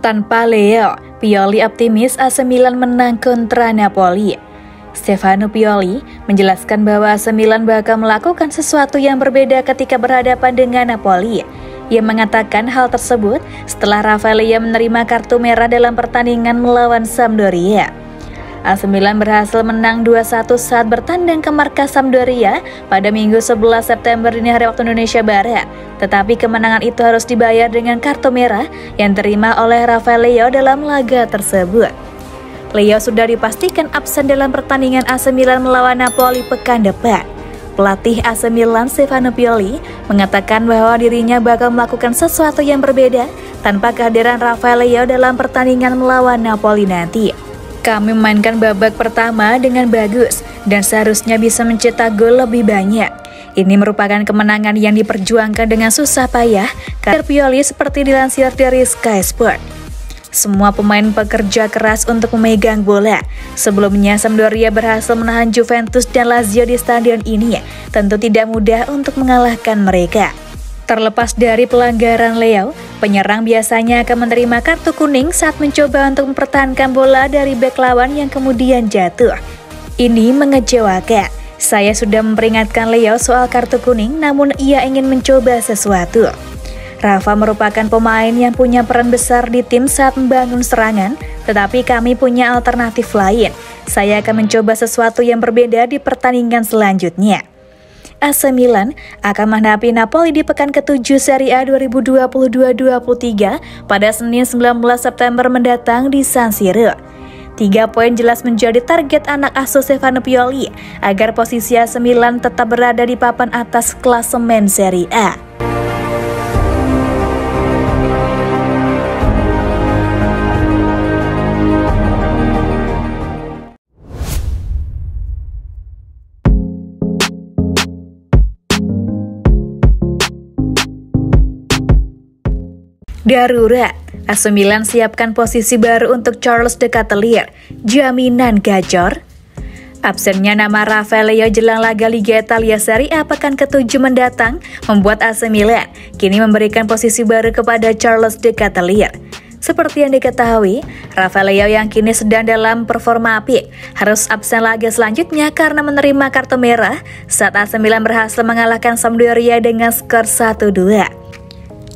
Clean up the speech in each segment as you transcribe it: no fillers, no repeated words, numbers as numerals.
Tanpa Leo, Pioli optimis AC Milan menang kontra Napoli. Stefano Pioli menjelaskan bahwa AC Milan bakal melakukan sesuatu yang berbeda ketika berhadapan dengan Napoli. Ia mengatakan hal tersebut setelah Rafael Leao menerima kartu merah dalam pertandingan melawan Sampdoria. AC Milan berhasil menang 2-1 saat bertandang ke markas Sampdoria pada Minggu 11 September dini hari waktu Indonesia Barat. Tetapi kemenangan itu harus dibayar dengan kartu merah yang diterima oleh Rafael Leao dalam laga tersebut. Leo sudah dipastikan absen dalam pertandingan AC Milan melawan Napoli pekan depan. Pelatih AC Milan Stefano Pioli mengatakan bahwa dirinya bakal melakukan sesuatu yang berbeda tanpa kehadiran Rafael Leao dalam pertandingan melawan Napoli nanti. Kami memainkan babak pertama dengan bagus dan seharusnya bisa mencetak gol lebih banyak. Ini merupakan kemenangan yang diperjuangkan dengan susah payah, kata Pioli seperti dilansir dari Sky Sport. Semua pemain bekerja keras untuk memegang bola. Sebelumnya Sampdoria berhasil menahan Juventus dan Lazio di stadion ini. Tentu tidak mudah untuk mengalahkan mereka. Terlepas dari pelanggaran Leo, penyerang biasanya akan menerima kartu kuning saat mencoba untuk mempertahankan bola dari bek lawan yang kemudian jatuh. Ini mengecewakan. Saya sudah memperingatkan Leo soal kartu kuning, namun ia ingin mencoba sesuatu. Rafa merupakan pemain yang punya peran besar di tim saat membangun serangan, tetapi kami punya alternatif lain. Saya akan mencoba sesuatu yang berbeda di pertandingan selanjutnya. AC Milan akan menghadapi Napoli di pekan ke-7 Serie A 2022-23 pada Senin 19 September mendatang di San Siro. 3 poin jelas menjadi target anak asuh Stefano Pioli agar posisi AC Milan tetap berada di papan atas klasemen Serie A. Darurat, AC Milan siapkan posisi baru untuk Charles de Ketelaere, jaminan gacor. Absennya nama Rafael Leao jelang laga Liga Italia Serie A pekan ke-7 mendatang membuat AC Milan kini memberikan posisi baru kepada Charles de Ketelaere. Seperti yang diketahui, Rafael Leao yang kini sedang dalam performa apik harus absen laga selanjutnya karena menerima kartu merah saat AC Milan berhasil mengalahkan Sampdoria dengan skor 1-2.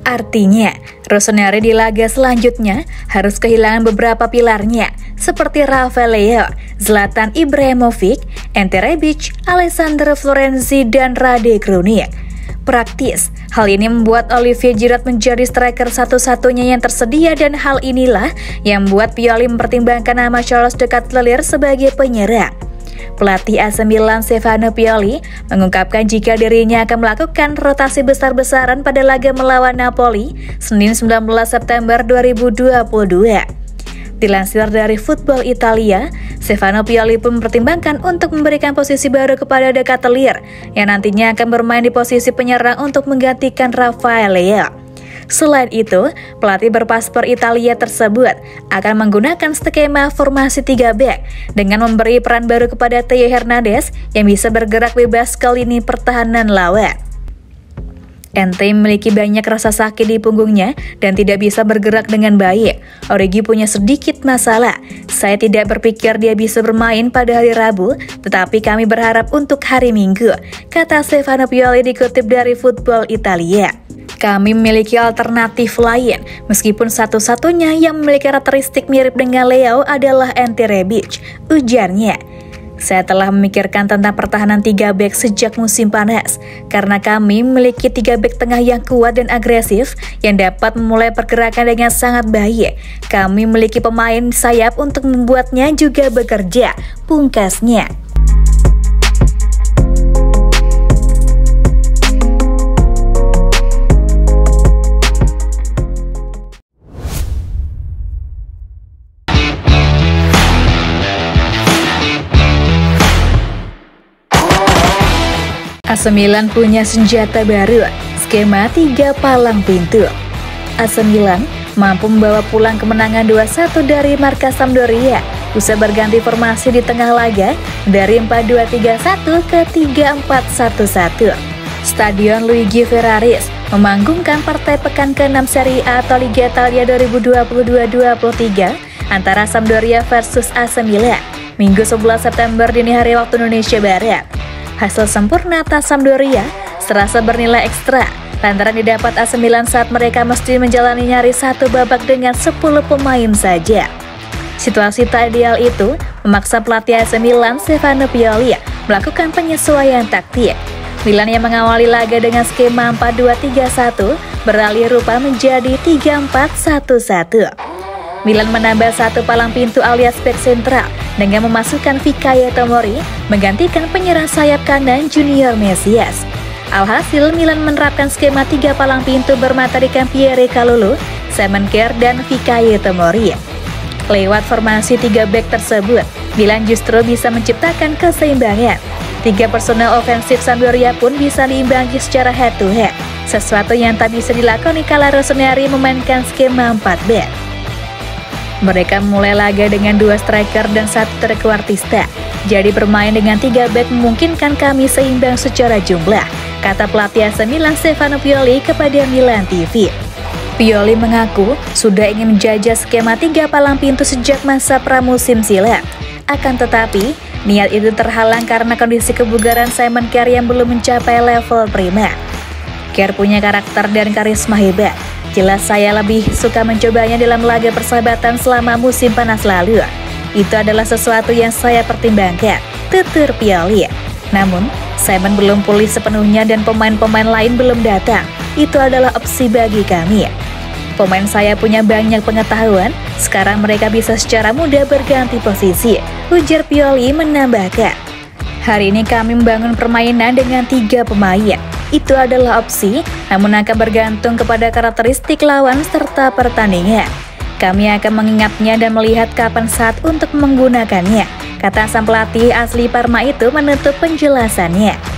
Artinya, Rossoneri di laga selanjutnya harus kehilangan beberapa pilarnya seperti Rafael Leao, Zlatan Ibrahimovic, Ante Rebić, Alessandro Florenzi, dan Rade Krunic. Praktis, hal ini membuat Olivier Giroud menjadi striker satu-satunya yang tersedia dan hal inilah yang membuat Pioli mempertimbangkan nama Charles de Ketelaere sebagai penyerang. Pelatih AC Milan Stefano Pioli mengungkapkan jika dirinya akan melakukan rotasi besar-besaran pada laga melawan Napoli Senin 19 September 2022. Dilansir dari Football Italia, Stefano Pioli pun mempertimbangkan untuk memberikan posisi baru kepada De Ketelaere yang nantinya akan bermain di posisi penyerang untuk menggantikan Rafael Leao. Selain itu, pelatih berpaspor Italia tersebut akan menggunakan skema formasi 3 back dengan memberi peran baru kepada Teo Hernandez yang bisa bergerak bebas ke lini pertahanan lawan. Ante memiliki banyak rasa sakit di punggungnya dan tidak bisa bergerak dengan baik. Origi punya sedikit masalah. Saya tidak berpikir dia bisa bermain pada hari Rabu, tetapi kami berharap untuk hari Minggu, kata Stefano Pioli dikutip dari Football Italia. Kami memiliki alternatif lain, meskipun satu-satunya yang memiliki karakteristik mirip dengan Leo adalah Ante Rebić, ujarnya. Saya telah memikirkan tentang pertahanan 3 bek sejak musim panas, karena kami memiliki 3 bek tengah yang kuat dan agresif, yang dapat memulai pergerakan dengan sangat baik. Kami memiliki pemain sayap untuk membuatnya juga bekerja, pungkasnya. AC Milan punya senjata baru, skema 3 palang pintu. AC Milan mampu membawa pulang kemenangan 2-1 dari markas Sampdoria, usai berganti formasi di tengah laga dari 4-2-3-1 ke 3-4-1-1. Stadion Luigi Ferraris memanggungkan partai pekan ke-6 Serie A atau Liga Italia 2022-2023 antara Sampdoria versus AC Milan, Minggu 11 September dini hari waktu Indonesia Barat. Hasil sempurna atas Sampdoria serasa bernilai ekstra, lantaran didapat AC Milan saat mereka mesti menjalani nyaris satu babak dengan 10 pemain saja. Situasi tak ideal itu memaksa pelatih AC Milan, Stefano Pioli, melakukan penyesuaian taktik. Milan yang mengawali laga dengan skema 4-2-3-1 beralih rupa menjadi 3-4-1-1. Milan menambah satu palang pintu alias back sentral dengan memasukkan Fikayo Tomori menggantikan penyerang sayap kanan Junior Mesias. Alhasil, Milan menerapkan skema 3 palang pintu bermaterikan Pierre Kalulu, Simon Kjaer, dan Fikayo Tomori. Lewat formasi 3 back tersebut, Milan justru bisa menciptakan keseimbangan. 3 personel ofensif Sampdoria pun bisa diimbangi secara head-to-head, sesuatu yang tak bisa dilakoni kala Rossoneri memainkan skema 4 back. Mereka mulai laga dengan 2 striker dan 1 trequartista, jadi bermain dengan 3 back memungkinkan kami seimbang secara jumlah, kata pelatih AC Milan, Stefano Pioli, kepada Milan TV. Pioli mengaku sudah ingin menjajah skema 3 palang pintu sejak masa pramusim silam. Akan tetapi, niat itu terhalang karena kondisi kebugaran Simon Kjaer yang belum mencapai level prima. Kjaer punya karakter dan karisma hebat. Jelas saya lebih suka mencobanya dalam laga persahabatan selama musim panas lalu. Itu adalah sesuatu yang saya pertimbangkan, tutur Pioli. Namun, Simon belum pulih sepenuhnya dan pemain-pemain lain belum datang. Itu adalah opsi bagi kami. Pemain saya punya banyak pengetahuan, sekarang mereka bisa secara mudah berganti posisi, ujar Pioli menambahkan. Hari ini kami membangun permainan dengan 3 pemain. Itu adalah opsi, namun akan bergantung kepada karakteristik lawan serta pertandingan. Kami akan mengingatnya dan melihat kapan saat untuk menggunakannya, kata sang pelatih asli Parma itu menutup penjelasannya.